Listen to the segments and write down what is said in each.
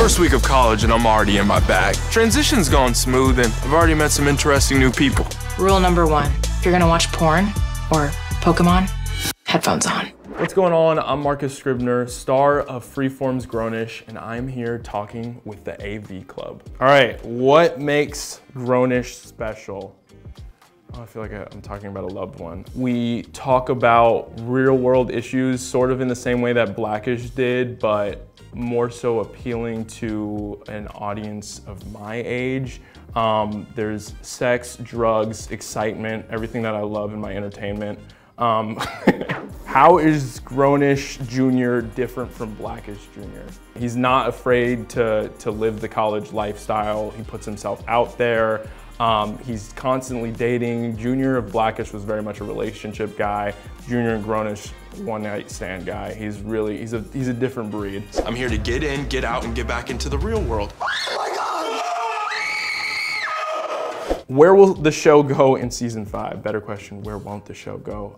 First week of college and I'm already in my bag. Transition's gone smooth and I've already met some interesting new people. Rule number one, if you're gonna watch porn or Pokemon, headphones on. What's going on? I'm Marcus Scribner, star of Freeform's Grown-ish, and I'm here talking with the AV Club. All right, what makes Grown-ish special? Oh, I feel like I'm talking about a loved one. We talk about real world issues sort of in the same way that Black-ish did, but more so appealing to an audience of my age. There's sex, drugs, excitement, everything that I love in my entertainment. How is Grown-ish Jr. different from Black-ish Jr.? He's not afraid to live the college lifestyle. He puts himself out there. He's constantly dating. Junior of Black-ish was very much a relationship guy. Junior and Grown-ish, one-night stand guy. He's really, he's a different breed. I'm here to get in, get out, and get back into the real world. Where will the show go in season 5? Better question, where won't the show go?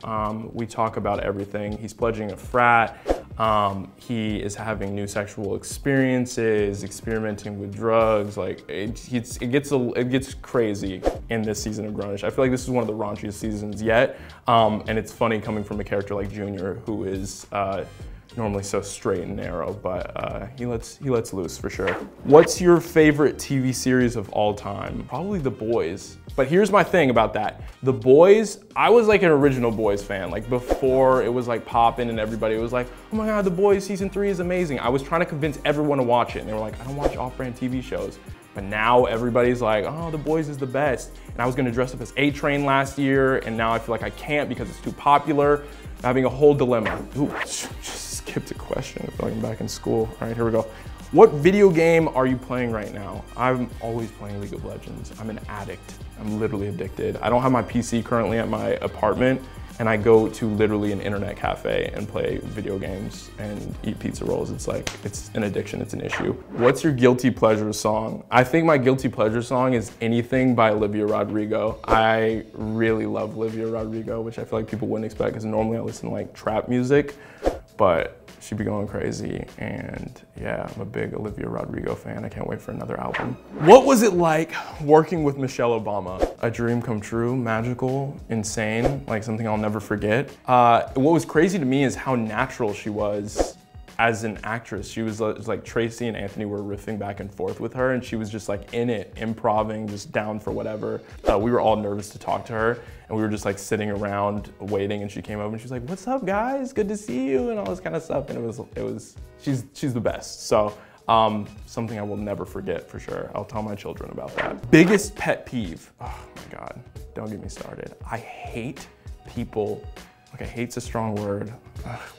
We talk about everything. He's pledging a frat. He is having new sexual experiences, experimenting with drugs. Like it gets crazy in this season of Grown-ish. I feel like this is one of the raunchiest seasons yet. And it's funny coming from a character like Junior, who is normally so straight and narrow, but he lets loose for sure. What's your favorite TV series of all time? Probably The Boys. But here's my thing about that. The Boys, I was like an original Boys fan. Like before it was like popping and everybody was like, oh my God, The Boys season 3 is amazing. I was trying to convince everyone to watch it and they were like, I don't watch off-brand TV shows. But now everybody's like, oh, The Boys is the best. And I was gonna dress up as A-Train last year and now I feel like I can't because it's too popular. I'm having a whole dilemma. Ooh, skipped a question. I feel like I'm back in school. All right, here we go. What video game are you playing right now? I'm always playing League of Legends. I'm an addict. I'm literally addicted. I don't have my PC currently at my apartment, and I go to literally an internet cafe and play video games and eat pizza rolls. It's like, it's an addiction, it's an issue. What's your guilty pleasure song? I think my guilty pleasure song is Anything by Olivia Rodrigo. I really love Olivia Rodrigo, which I feel like people wouldn't expect because normally I listen to like trap music, but she'd be going crazy. And yeah, I'm a big Olivia Rodrigo fan. I can't wait for another album. What was it like working with Michelle Obama? A dream come true, magical, insane, like something I'll never forget. What was crazy to me is how natural she was as an actress. She was like Tracy and Anthony were riffing back and forth with her and she was just like in it, improvising, just down for whatever. We were all nervous to talk to her and we were just like sitting around waiting and she came over and she's like, what's up guys, good to see you and all this kind of stuff. And she's the best. So something I will never forget for sure. I'll tell my children about that. Biggest pet peeve, oh my God, don't get me started. I hate people. Okay, hate's a strong word,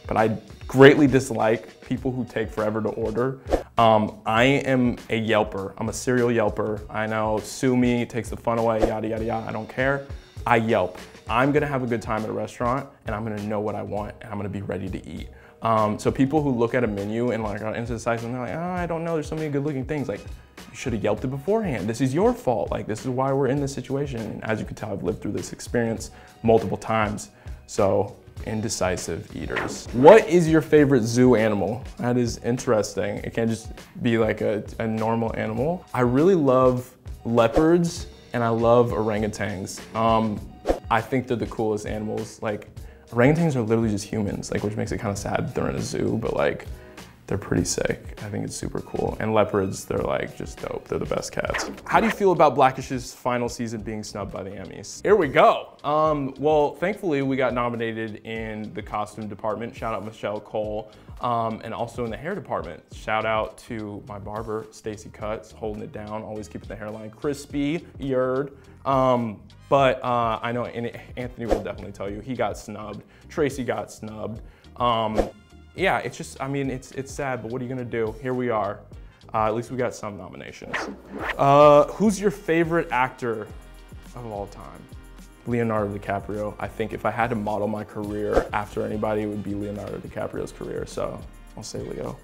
but I greatly dislike people who take forever to order. I am a Yelper. I'm a serial Yelper. I know, sue me, takes the fun away, yada, yada, yada. I don't care. I Yelp. I'm gonna have a good time at a restaurant and I'm gonna know what I want and I'm gonna be ready to eat. So people who look at a menu and like are indecisive and they're like, oh, I don't know, there's so many good looking things. Like, you should have Yelped it beforehand. This is your fault. Like, this is why we're in this situation. And as you can tell, I've lived through this experience multiple times. So, indecisive eaters. What is your favorite zoo animal? That is interesting. It can't just be like a normal animal. I really love leopards and I love orangutans. I think they're the coolest animals. Like, orangutans are literally just humans, like, which makes it kind of sad that they're in a zoo, but like, they're pretty sick. I think it's super cool. And leopards, they're like just dope. They're the best cats. How do you feel about Black-ish's final season being snubbed by the Emmys? Here we go. Well, thankfully we got nominated in the costume department. Shout out Michelle Cole. And also in the hair department. Shout out to my barber, Stacy Cuts, holding it down, always keeping the hairline crispy, yerd. But I know Anthony will definitely tell you, he got snubbed. Tracy got snubbed. Yeah, it's just, I mean, it's sad, but what are you gonna do? Here we are. At least we got some nominations. Who's your favorite actor of all time? Leonardo DiCaprio. I think if I had to model my career after anybody, it would be Leonardo DiCaprio's career, so I'll say Leo.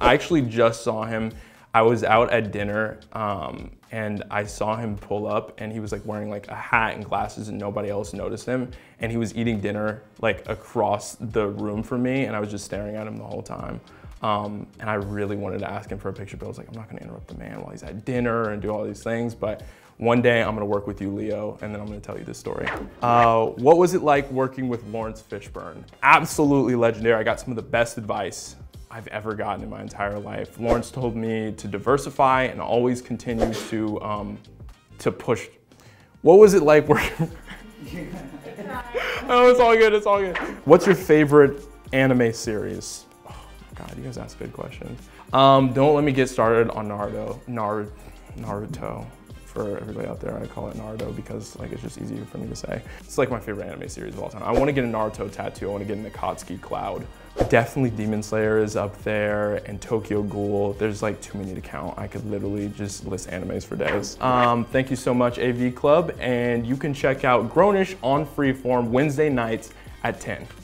I actually just saw him. I was out at dinner and I saw him pull up and he was like wearing like a hat and glasses and nobody else noticed him. And he was eating dinner like across the room from me and I was just staring at him the whole time. And I really wanted to ask him for a picture, but I was like, I'm not gonna interrupt the man while he's at dinner and do all these things, but one day I'm gonna work with you, Leo, and then I'm gonna tell you this story. What was it like working with Lawrence Fishburne? Absolutely legendary. I got some of the best advice I've ever gotten in my entire life. Lawrence told me to diversify and always continue to push. What was it like working? Oh, it's all good, it's all good. What's your favorite anime series? God, you guys ask good questions. Don't let me get started on Naruto. For everybody out there, I call it Naruto because like it's just easier for me to say. It's like my favorite anime series of all time. I want to get a Naruto tattoo. I want to get an Akatsuki cloud. Definitely Demon Slayer is up there, and Tokyo Ghoul. There's like too many to count. I could literally just list animes for days. Thank you so much, AV Club, and you can check out Grown-ish on Freeform Wednesday nights at 10.